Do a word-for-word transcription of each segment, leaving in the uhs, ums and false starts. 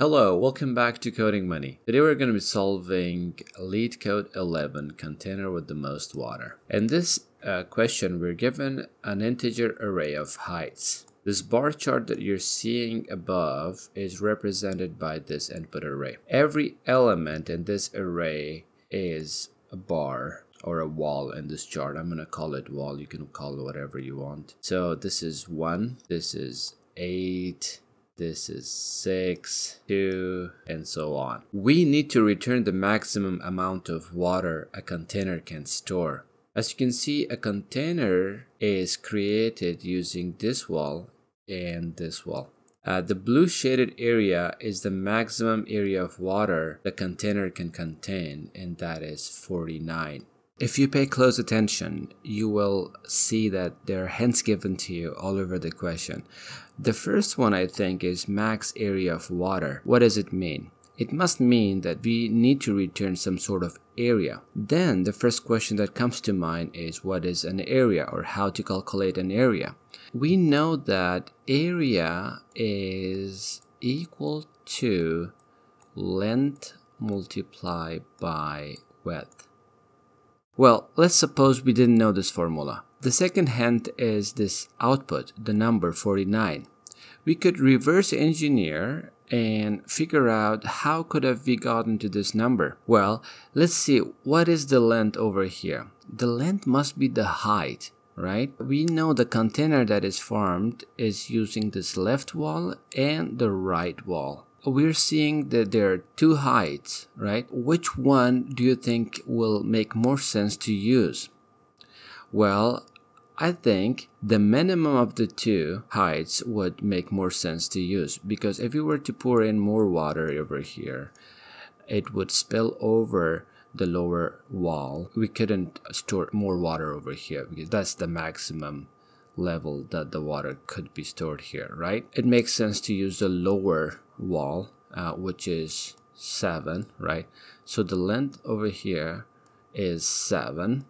Hello, welcome back to Coding Money. Today we're going to be solving LeetCode eleven, container with the most water. In this uh, question, we're given an integer array of heights. This bar chart that you're seeing above is represented by this input array. Every element in this array is a bar or a wall in this chart. I'm going to call it wall. You can call it whatever you want. So this is one, this is eight, this is six, two, and so on. We need to return the maximum amount of water a container can store. As you can see, a container is created using this wall and this wall. Uh, the blue shaded area is the maximum area of water the container can contain, and that is forty-nine. If you pay close attention, you will see that there are hints given to you all over the question. The first one, I think, is max area of water. What does it mean? It must mean that we need to return some sort of area. Then the first question that comes to mind is what is an area, or how to calculate an area. We know that area is equal to length multiplied by width. Well, let's suppose we didn't know this formula. The second hint is this output, the number forty-nine. We could reverse engineer and figure out how could have we gotten to this number. Well, let's see, what is the length over here? The length must be the height, right? We know the container that is formed is using this left wall and the right wall. We're seeing that there are two heights, right? Which one do you think will make more sense to use? Well, I think the minimum of the two heights would make more sense to use, because if you were to pour in more water over here, it would spill over the lower wall. We couldn't store more water over here because that's the maximum level that the water could be stored here, right? It makes sense to use the lower wall, uh, which is seven, right? So the length over here is seven.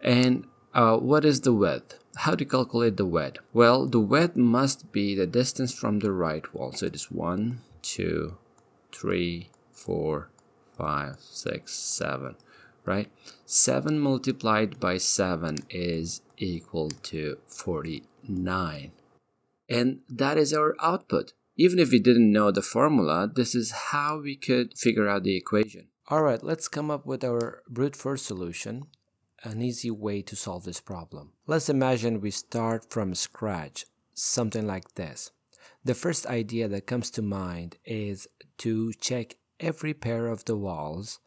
And uh, what is the width? How to calculate the width? Well, the width must be the distance from the right wall. So it is one, two, three, four, five, six, seven, right? seven multiplied by seven is equal to forty-nine. And that is our output. Even if we didn't know the formula, this is how we could figure out the equation. All right, let's come up with our brute force solution, an easy way to solve this problem. Let's imagine we start from scratch, something like this. The first idea that comes to mind is to check every pair of the walls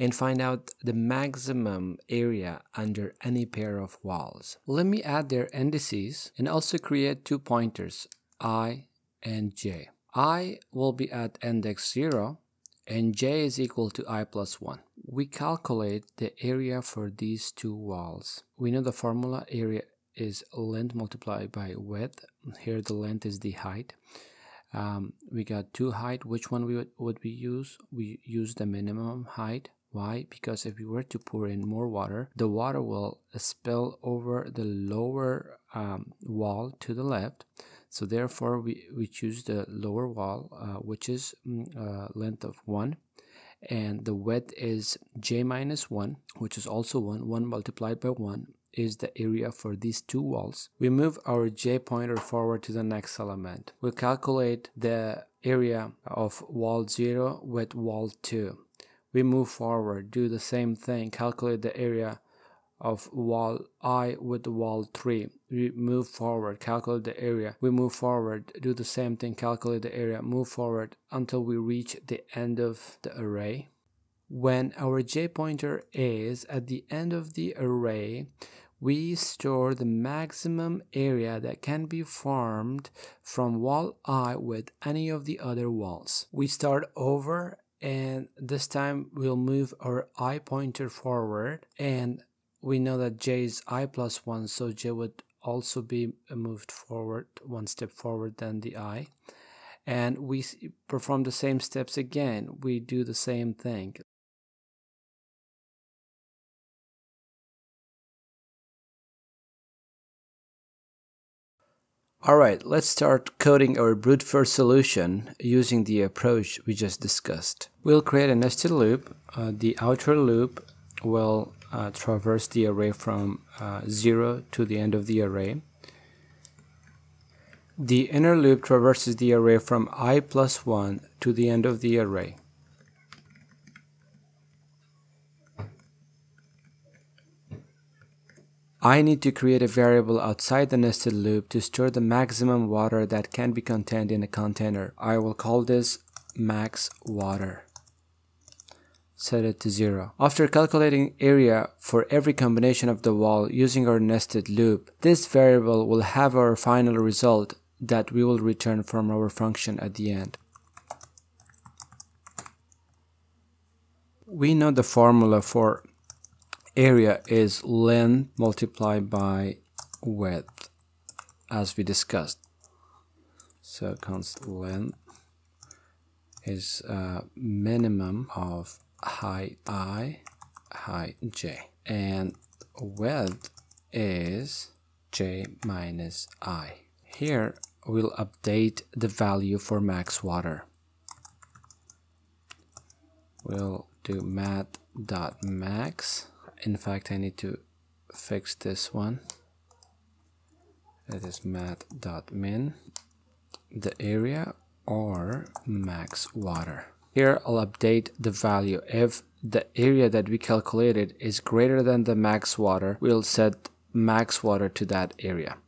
and find out the maximum area under any pair of walls. Let me add their indices and also create two pointers, I and j. I will be at index zero and j is equal to I plus one. We calculate the area for these two walls. We know the formula, area is length multiplied by width. Here the length is the height. Um, we got two height. Which one we would, would we use? We use the minimum height. Why? Because if we were to pour in more water, the water will spill over the lower um, wall to the left. So therefore, we, we choose the lower wall, uh, which is uh, length of one. And the width is j minus one, which is also one. one multiplied by one is the area for these two walls. We move our j pointer forward to the next element. We calculate the area of wall zero with wall two. We move forward, do the same thing, calculate the area of wall I with wall three. We move forward, calculate the area. We move forward, do the same thing, calculate the area, move forward until we reach the end of the array. When our j pointer is at the end of the array, we store the maximum area that can be formed from wall I with any of the other walls. We start over, and this time we'll move our I pointer forward, and we know that j is I plus one, so j would also be moved forward, one step forward than the I. And we perform the same steps again. We do the same thing. All right, let's start coding our brute force solution using the approach we just discussed. We'll create a nested loop. Uh, the outer loop will uh, traverse the array from uh, zero to the end of the array. The inner loop traverses the array from I plus one to the end of the array. I need to create a variable outside the nested loop to store the maximum water that can be contained in a container. I will call this max water. Set it to zero. After calculating area for every combination of the wall using our nested loop, this variable will have our final result that we will return from our function at the end. We know the formula for area is length multiplied by width, as we discussed. So const length is uh, minimum of height I, height j, and width is j minus I. Here we'll update the value for max water. We'll do mat.max. In fact, I need to fix this one. That is mat.min, the area, or max water. Here I'll update the value. If the area that we calculated is greater than the max water, we'll set max water to that area.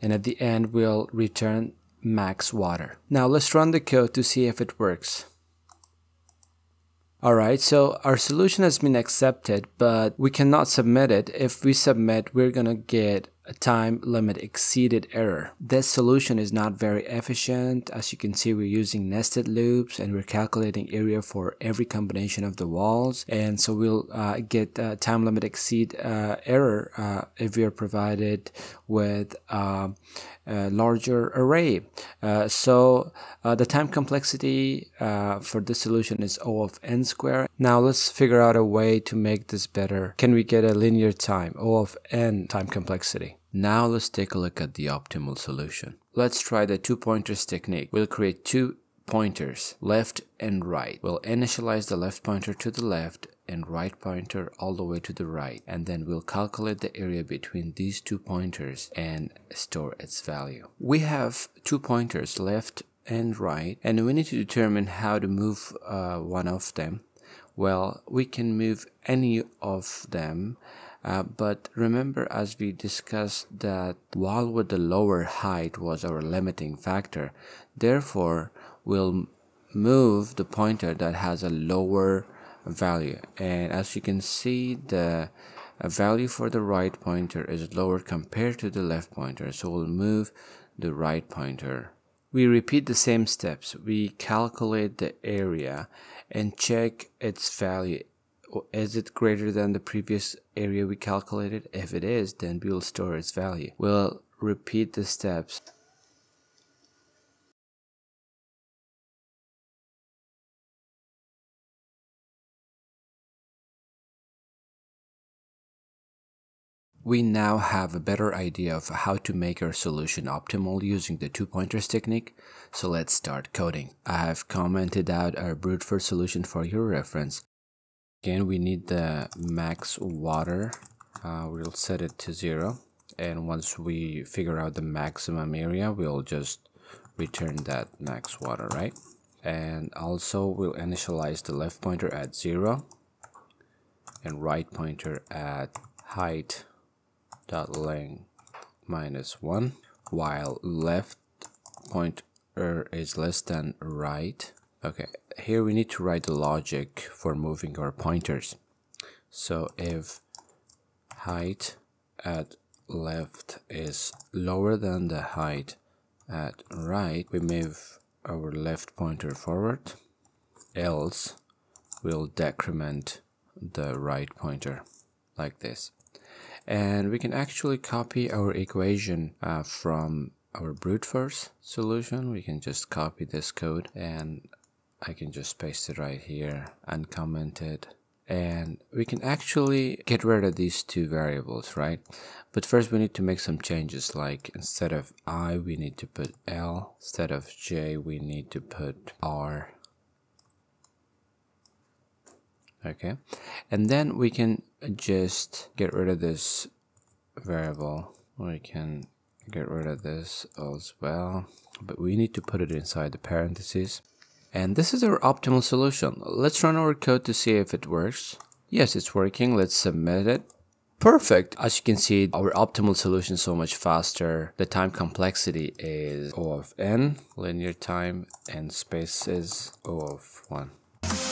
And at the end, we'll return max water. Now let's run the code to see if it works. Alright, so our solution has been accepted, but we cannot submit it. If we submit, we're gonna get a time limit exceeded error. This solution is not very efficient. As you can see, we're using nested loops and we're calculating area for every combination of the walls. And so we'll uh, get uh, time limit exceed uh, error uh, if we are provided with uh, a larger array. Uh, so uh, the time complexity uh, for this solution is O of n squared. Now let's figure out a way to make this better. Can we get a linear time, O of n time complexity? Now let's take a look at the optimal solution. Let's try the two pointers technique. We'll create two pointers, left and right. We'll initialize the left pointer to the left and right pointer all the way to the right, and then we'll calculate the area between these two pointers and store its value. We have two pointers, left and right, and we need to determine how to move uh, one of them. Well, we can move any of them, uh, but remember, as we discussed, that wall with the lower height was our limiting factor. Therefore, we'll move the pointer that has a lower value, and as you can see, the value for the right pointer is lower compared to the left pointer, so we'll move the right pointer. We repeat the same steps. We calculate the area and check its value. Is it greater than the previous area we calculated? If it is, then we'll store its value. We'll repeat the steps. We now have a better idea of how to make our solution optimal using the two pointers technique, so let's start coding. I have commented out our brute force solution for your reference. Again, we need the max water. Uh, we'll set it to zero, and once we figure out the maximum area, we'll just return that max water, right? And also we'll initialize the left pointer at zero and right pointer at height dot length minus one, while left pointer is less than right. Okay, here we need to write the logic for moving our pointers. So if height at left is lower than the height at right, we move our left pointer forward, else we'll decrement the right pointer like this. And we can actually copy our equation uh, from our brute force solution. We can just copy this code, and I can just paste it right here, uncommented, And we can actually get rid of these two variables, right? But first we need to make some changes, like instead of I we need to put L, instead of J we need to put R. Okay, and then we can just get rid of this variable. We can get rid of this as well, but we need to put it inside the parentheses. And this is our optimal solution. Let's run our code to see if it works. Yes, it's working. Let's submit it. Perfect. As you can see, our optimal solution is so much faster. The time complexity is O of n, linear time, and space is O of one.